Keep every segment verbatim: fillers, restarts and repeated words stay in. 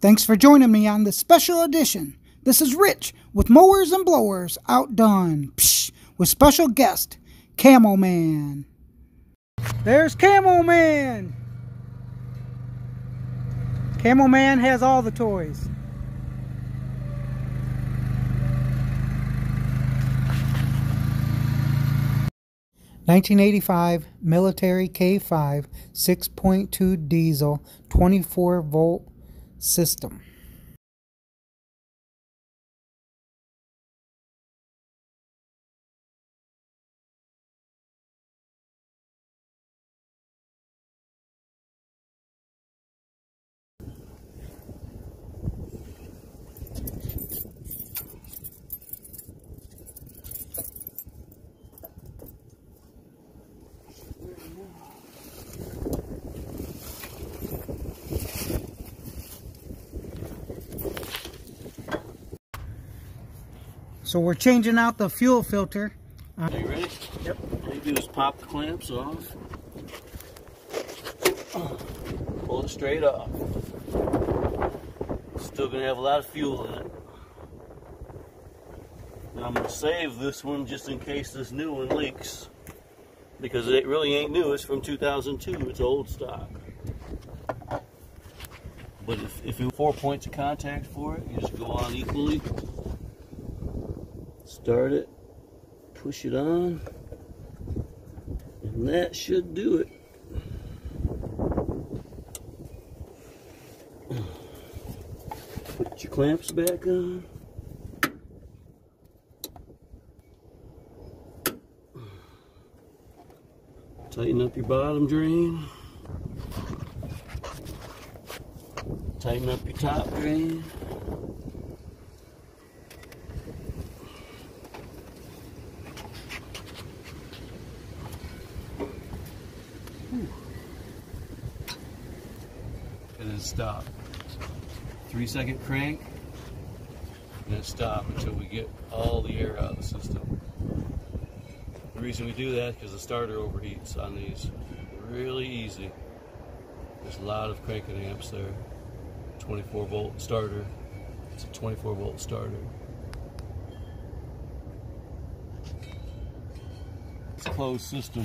Thanks for joining me on this special edition. This is Rich with Mowers and Blowers Outdone, psh, with special guest, Camo Man. There's Camo Man! Camo Man has all the toys. nineteen eighty-five military K five six point two diesel twenty-four volt system. So we're changing out the fuel filter. Uh, Are you ready? Yep. All you do is pop the clamps off. Pull it straight off. Still gonna have a lot of fuel in it. Now I'm gonna save this one just in case this new one leaks. Because it really ain't new, it's from two thousand two, it's old stock. But if, if you have four points of contact for it, you just go on equally. Start it, push it on, and that should do it. Put your clamps back on. Tighten up your bottom drain. Tighten up your top drain. And then stop. Three second crank, and then stop until we get all the air out of the system. The reason we do that is because the starter overheats on these. Really easy. There's a lot of cranking amps there. twenty-four volt starter. It's a twenty-four volt starter. It's a closed system.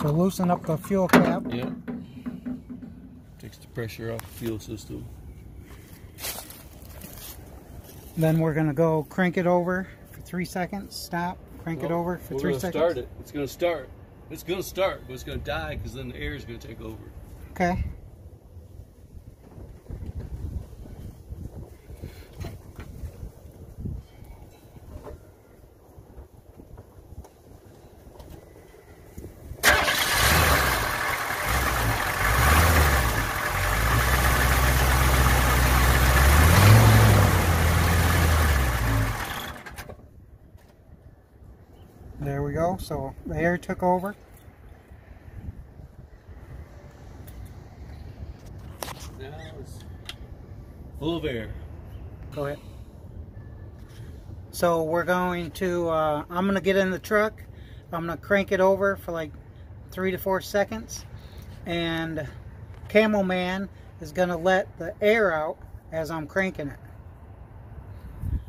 So loosen up the fuel cap. Yeah. Takes the pressure off the fuel system. Then we're gonna go crank it over for three seconds. Stop. Crank well, it over for three seconds. We're gonna start it. It's gonna start. It's gonna start, but it's gonna die because then the air is gonna take over. Okay. There we go, so the air took over. Now it's full of air. Go ahead. So we're going to, uh, I'm going to get in the truck. I'm going to crank it over for like three to four seconds. And Camo Man is going to let the air out as I'm cranking it.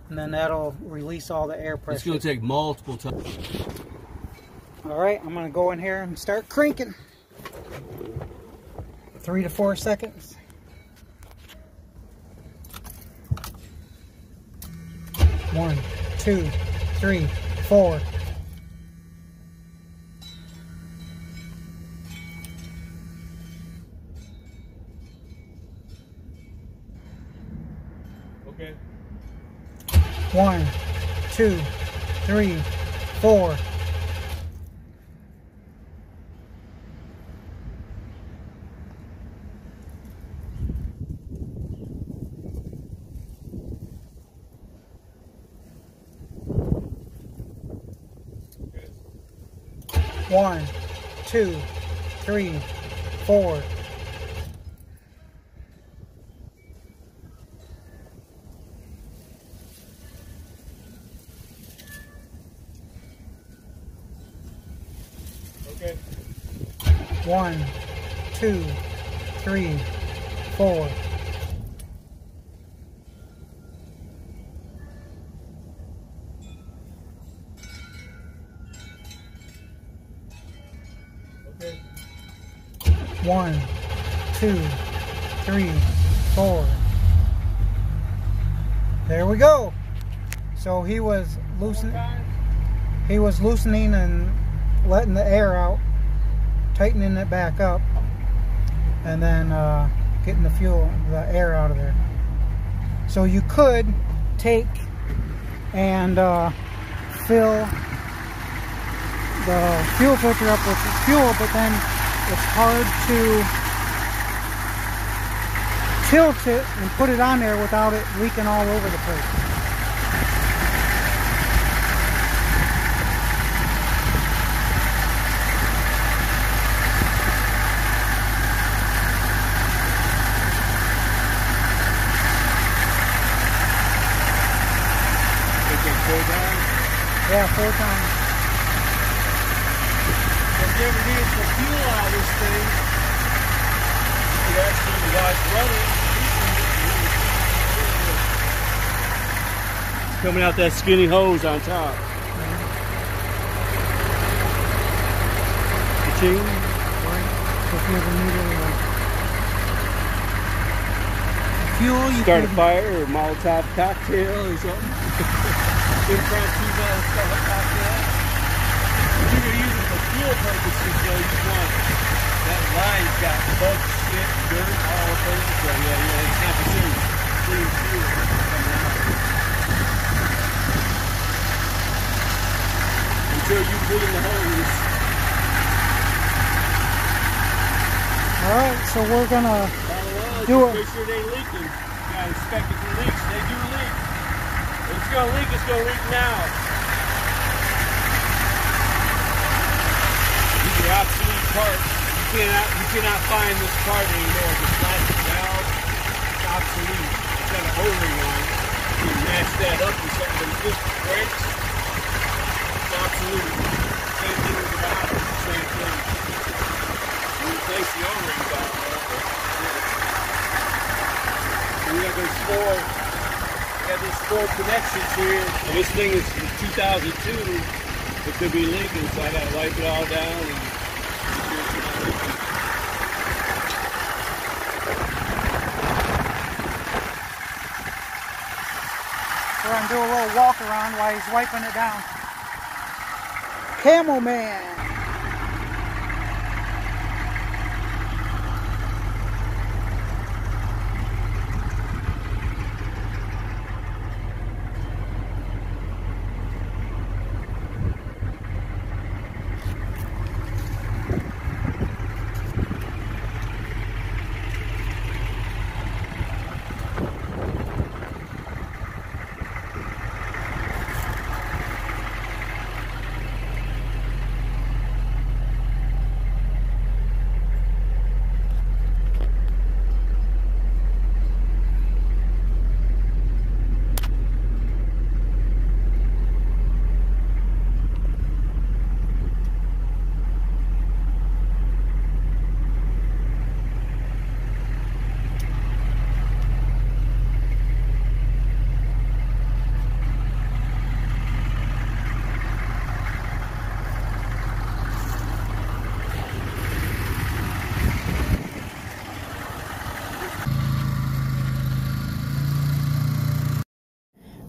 And then that'll release all the air pressure. It's going to take multiple times. All right, I'm going to go in here and start cranking. Three to four seconds. One, two, three, four. Okay. One, two, three, four. Okay. One, two, three, four. One, two, three, four. Okay. One, two, three, four. There we go. So he was loosening. He was loosening and letting the air out, tightening it back up, and then uh, getting the fuel, the air out of there. So you could take and uh, fill the fuel filter up with fuel, but then it's hard to tilt it and put it on there without it leaking all over the place. Yeah, four times. If you ever needed the fuel out of this thing, you could actually, the guy's running, it's coming out that skinny hose on top. Mm-hmm. Ka-ching. Right. If you ever needed uh, fuel, you start a fire or a Molotov cocktail or something. You could use it for fuel purposes, though, you want. That line's got bug shit, dirt, all the places. So yeah, yeah, it's not the same. Clean fuel coming out. Until you dig in the hose. Alright, so we're gonna well, do it. Make sure they leaking. You gotta inspect if it leaks. They do leak. If it's gonna leak, it's gonna leak now. These are obsolete parts. You cannot, you cannot find this part anymore. This plastic valve, it's obsolete. It's got a hole in it. You can match that up with something that just breaks. It's obsolete. Same thing with the valve. Same thing. We replace the O-ring valve. We have those four. There's four connections here. And this thing is from two thousand two. It could be leaking, so I gotta wipe it all down. And we're gonna do a little walk around while he's wiping it down. Camo Man.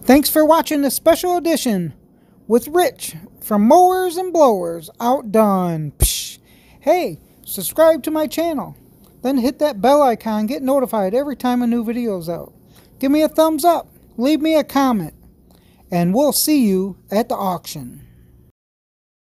Thanks for watching this special edition with Rich from Mowers and Blowers Outdone. Psh. Hey, subscribe to my channel. Then hit that bell icon. Get notified every time a new video is out. Give me a thumbs up. Leave me a comment. And we'll see you at the auction.